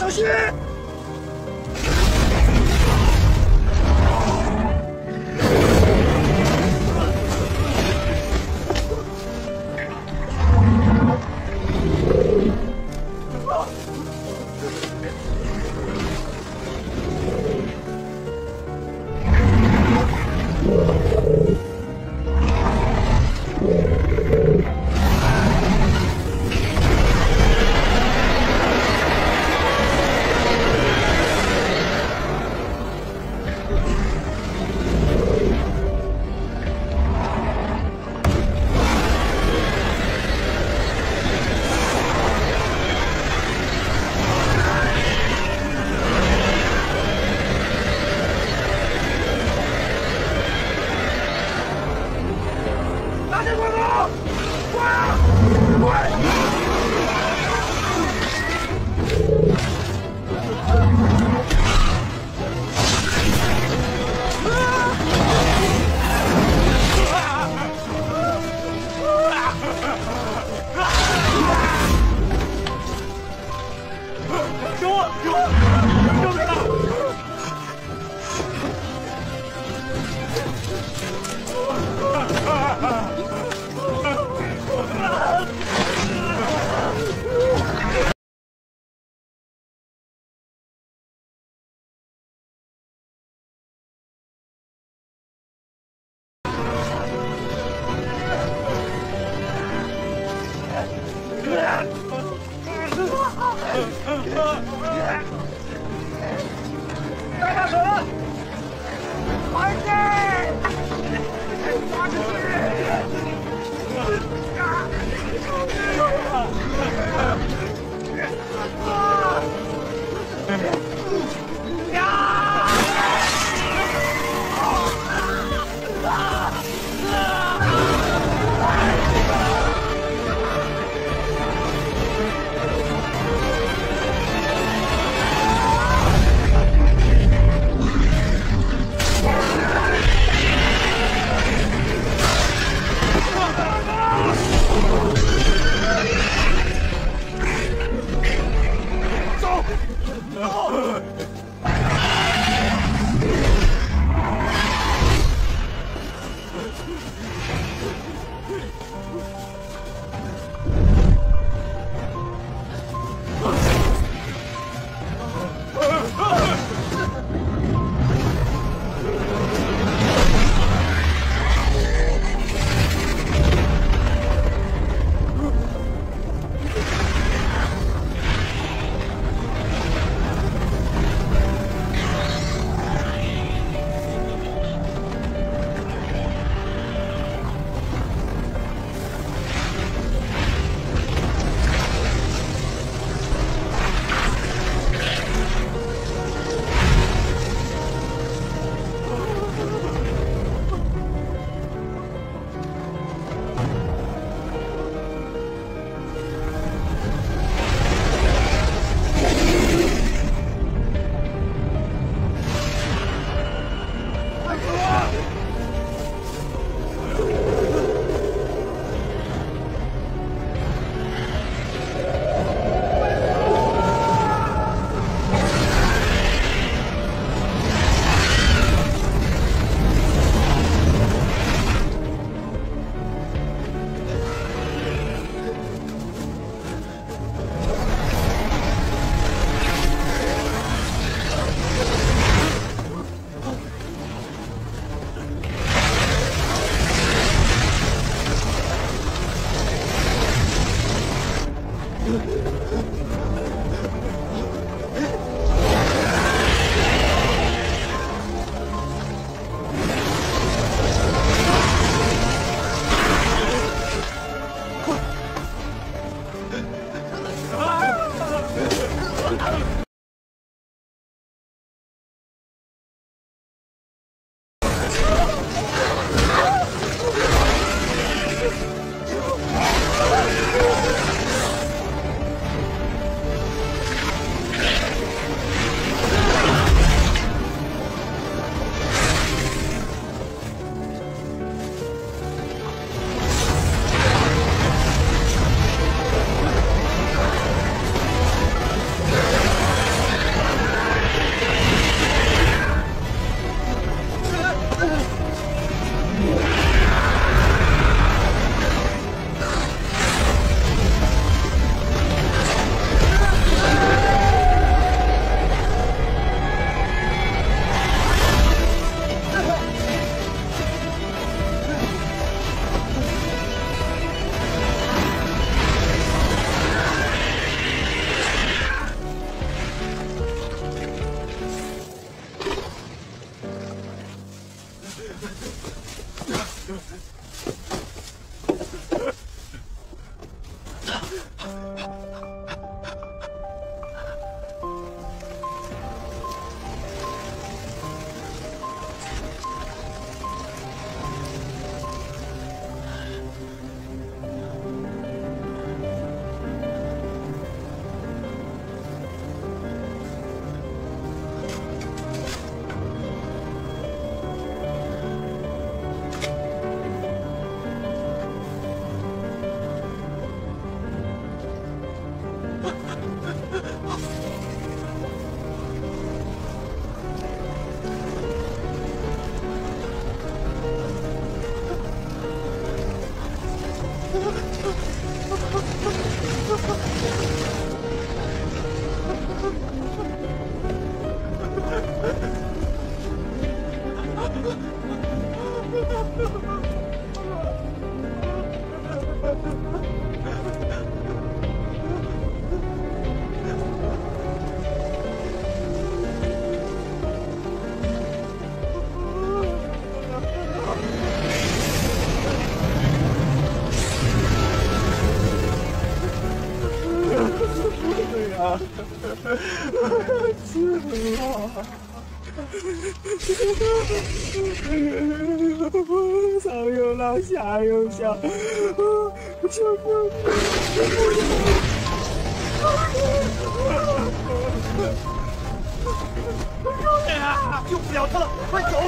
小心！救不了他了，快走！